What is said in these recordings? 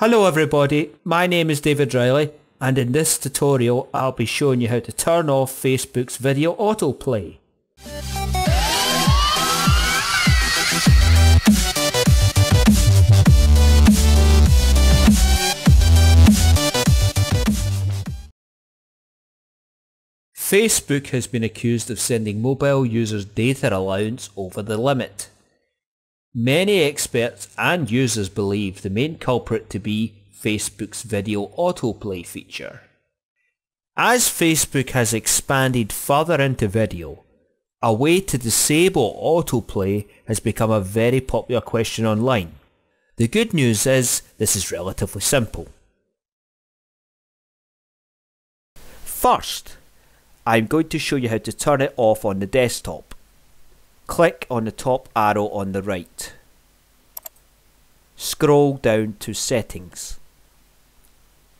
Hello everybody, my name is David Riley, and in this tutorial I'll be showing you how to turn off Facebook's video autoplay. Facebook has been accused of sending mobile users data allowance over the limit. Many experts and users believe the main culprit to be Facebook's video autoplay feature. As Facebook has expanded further into video, a way to disable autoplay has become a very popular question online. The good news is this is relatively simple. First, I'm going to show you how to turn it off on the desktop. Click on the top arrow on the right. Scroll down to Settings.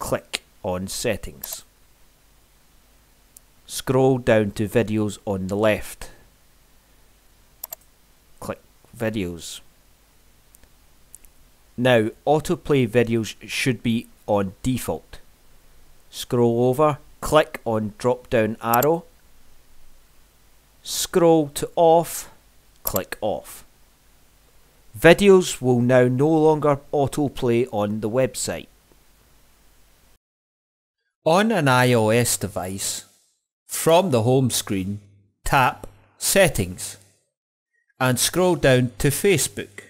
Click on Settings. Scroll down to Videos on the left. Click Videos. Now, autoplay videos should be on default. Scroll over, click on drop down arrow. Scroll to off. Click off. Videos will now no longer autoplay on the website. On an iOS device, from the home screen, tap Settings and scroll down to Facebook.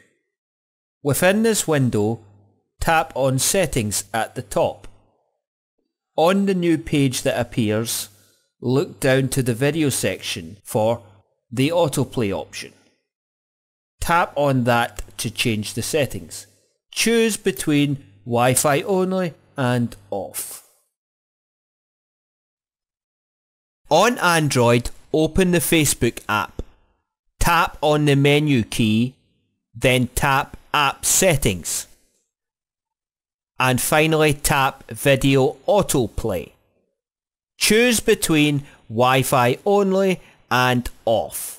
Within this window, tap on Settings at the top. On the new page that appears, look down to the video section for the autoplay option. Tap on that to change the settings. Choose between Wi-Fi only and off. On Android, open the Facebook app. Tap on the menu key, then tap App Settings. And finally tap Video Autoplay. Choose between Wi-Fi only and off.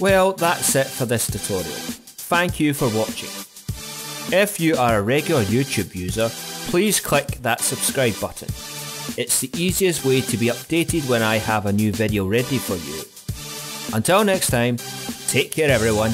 Well, that's it for this tutorial. Thank you for watching. If you are a regular YouTube user, please click that subscribe button. It's the easiest way to be updated when I have a new video ready for you. Until next time, take care everyone.